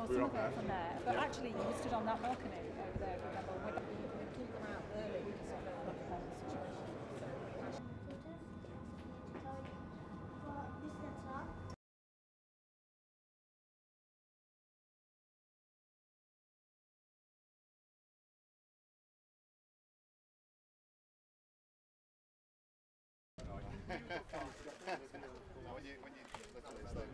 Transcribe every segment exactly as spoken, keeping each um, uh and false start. saw some of it from there. But yeah. actually, you stood on that balcony over there, remember? We pulled them out early because of the situation. When you, when you look at this thing.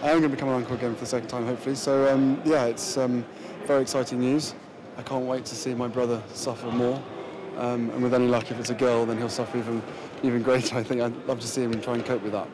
I'm going to become an uncle again for the second time, hopefully. So, um, yeah, it's um, very exciting news. I can't wait to see my brother suffer more. Um, and with any luck, if it's a girl, then he'll suffer even, even greater, I think. I'd love to see him try and cope with that.